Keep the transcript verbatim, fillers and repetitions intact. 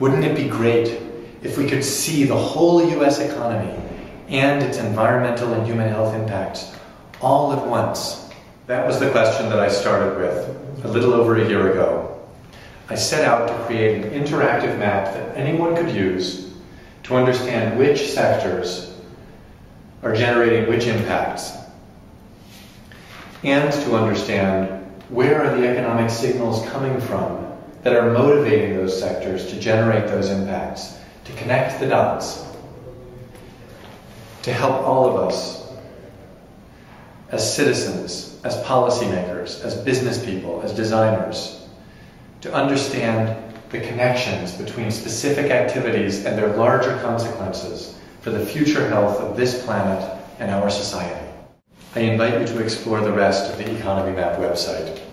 Wouldn't it be great if we could see the whole U S economy and its environmental and human health impacts all at once? That was the question that I started with a little over a year ago. I set out to create an interactive map that anyone could use to understand which sectors are generating which impacts, and to understand where are the economic signals coming from that are motivating those sectors to generate those impacts, to connect the dots, to help all of us as citizens, as policymakers, as business people, as designers, to understand the connections between specific activities and their larger consequences for the future health of this planet and our society. I invite you to explore the rest of the Economy Map website.